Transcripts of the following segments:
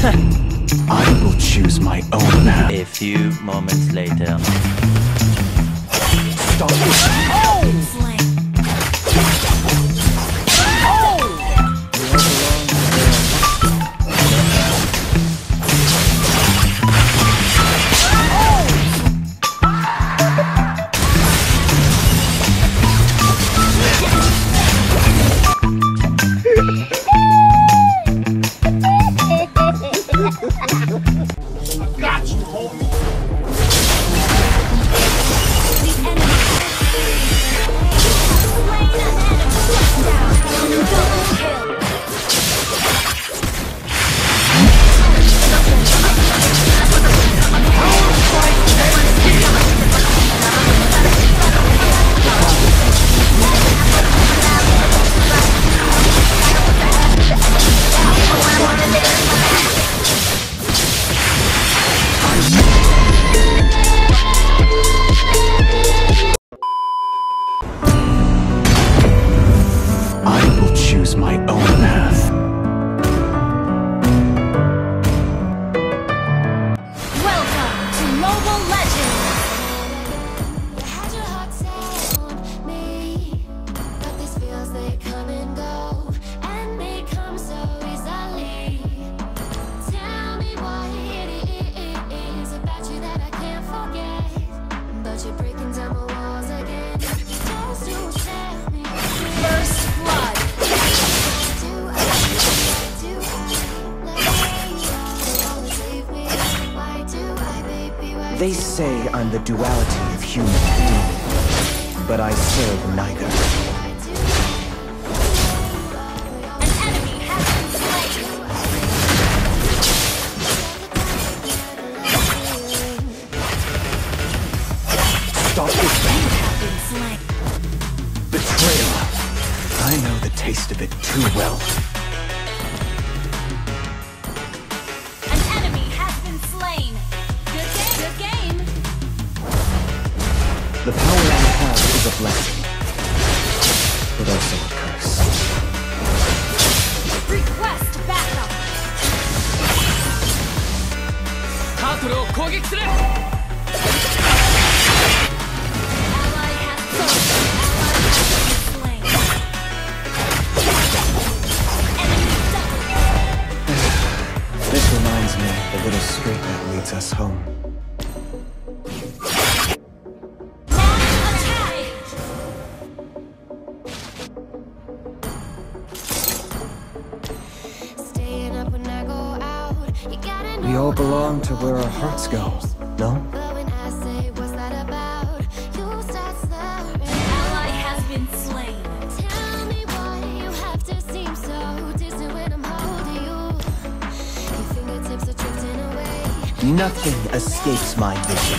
I will choose my own path. A few moments later. Stop. Oh! They say I'm the duality of human and demon, but I serve neither. An enemy has been slain. Betrayal. I know the taste of it too well. The power I have is a blessing, but also a curse. Request backup! Turtle will attack! Ally has fallen. Ally has been slain. Enemy double. This reminds me of the little street that leads us home. We all belong to where our hearts go, no? Ally has been slain. Tell me why you have to seem so distant when I'm holding you. Your fingertips are drifting away. Nothing escapes my vision.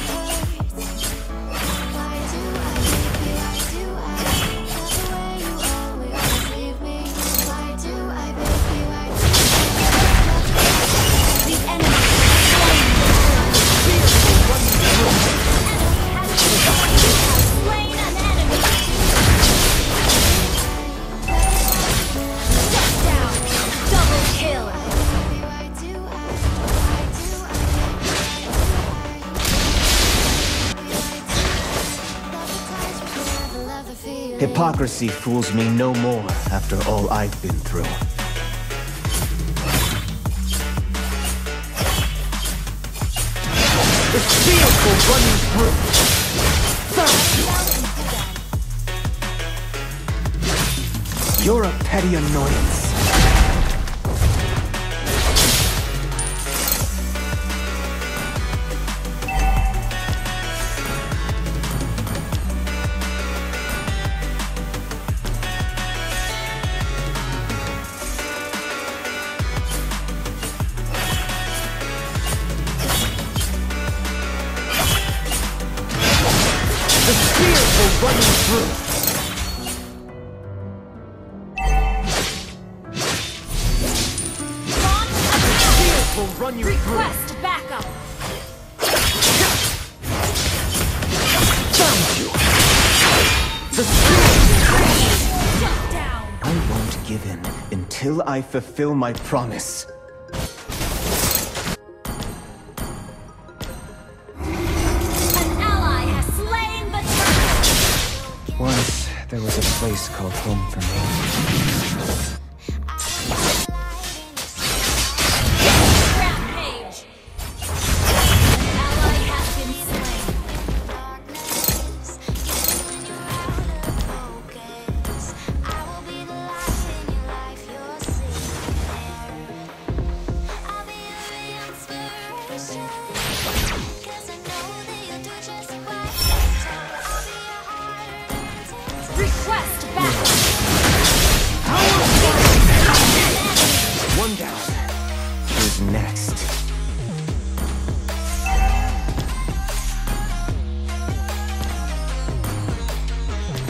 Hypocrisy fools me no more after all I've been through. The steel for running through. Stop. You're a petty annoyance. The spears are running through. Spears will run you through. Request backup. Found you. The spears will shut down. I won't give in until I fulfill my promise. There was a place called home for me. Ally has been slain. Request back! One down. Who's next?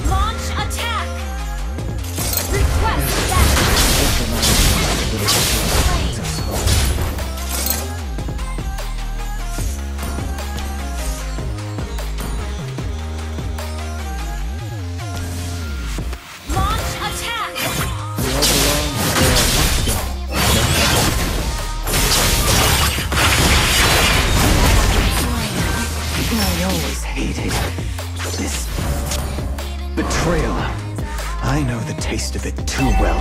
Launch attack! Request back! This betrayal, I know the taste of it too well.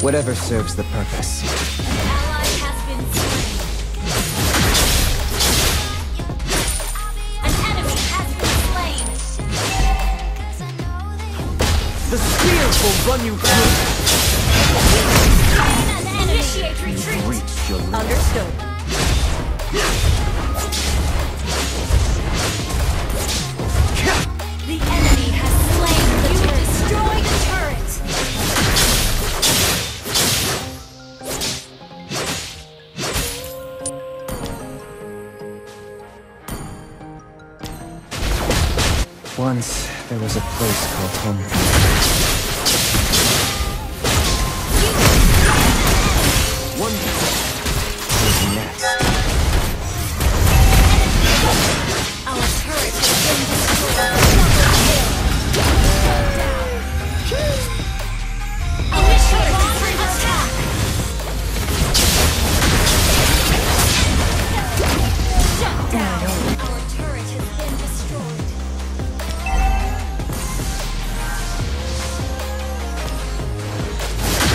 Whatever serves the purpose. An enemy has been slain. The spears will run you through. Initiate retreat! Understood. The enemy has slain the turret. Destroyed the turret! Once, there was a place called home.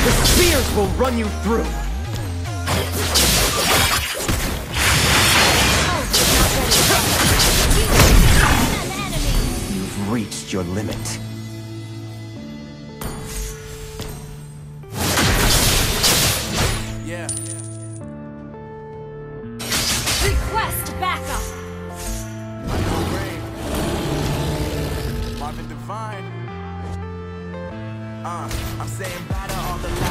The spears will run you through! You've reached your limit. Yeah. Request backup! I've been defined. I'm saying bye to all the lies.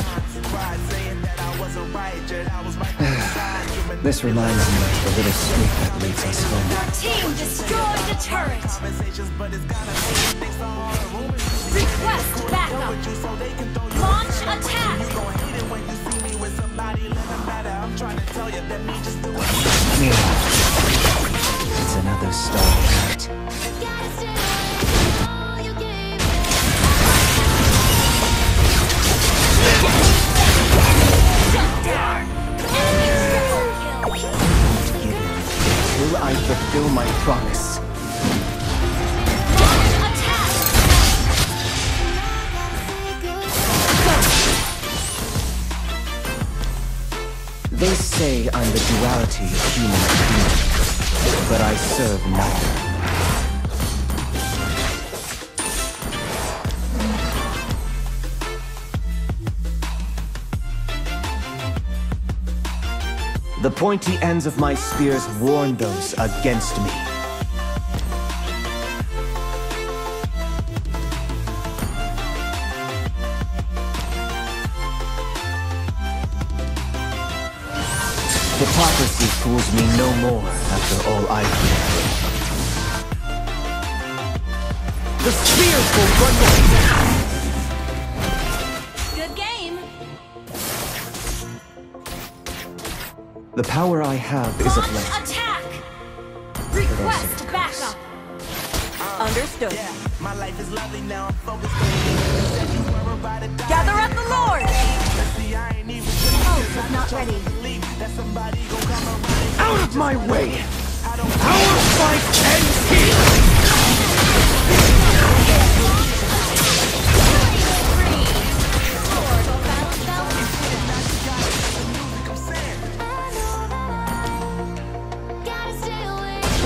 Times you cried saying that I wasn't right, yet I was right inside. This reminds me of the little streak that leads us home. Our team destroyed the turret. Request backup. Launch attack. You gon' hate it when you see me with somebody living better. I'm trying to tell you that me just do it. It's another star. I fulfill my promise. Launch attack! They say I'm the duality of human and demon, but I serve neither. The pointy ends of my spears warn those against me. Hypocrisy fools me no more after all I've been through. The spears will run you down! Good game! The power I have is a blessing. Attack! Request backup! Understood. Yeah, my life is lovely now. I'm focused on you. Gather up the Lord! I ain't even not ready. That somebody gon' come around. Out of my way! Our fight ends here!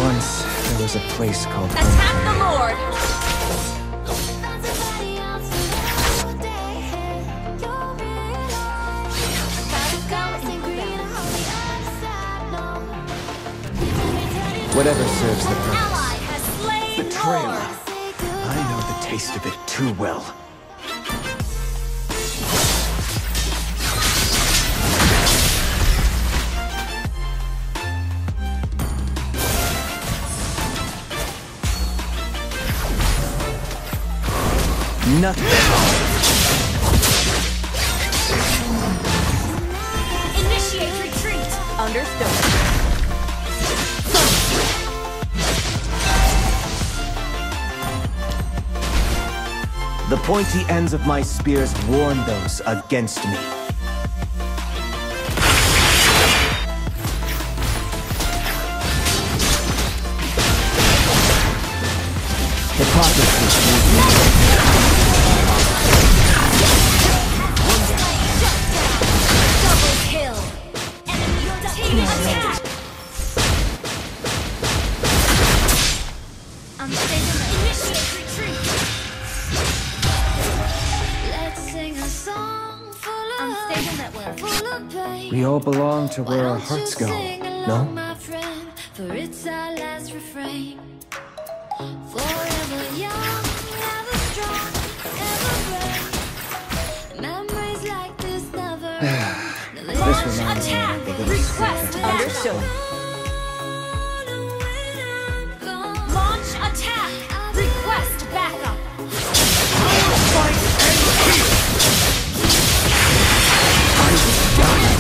Once there was a place called Attack the Lord! Whatever serves the purpose. Betrayal. I know the taste of it too well. Nothing. Initiate retreat. Understood. The pointy ends of my spears warn those against me. We all belong to where our hearts go, no? For it's our last refrain. Forever young, ever strong, ever brave. Memories like this never end. This reminds me of the little secret. Understood. Launch attack! Request backup! Our fight ends here! I will die!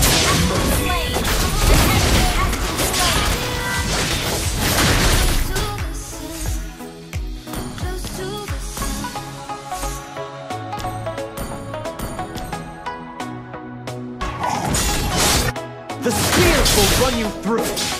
Run you through.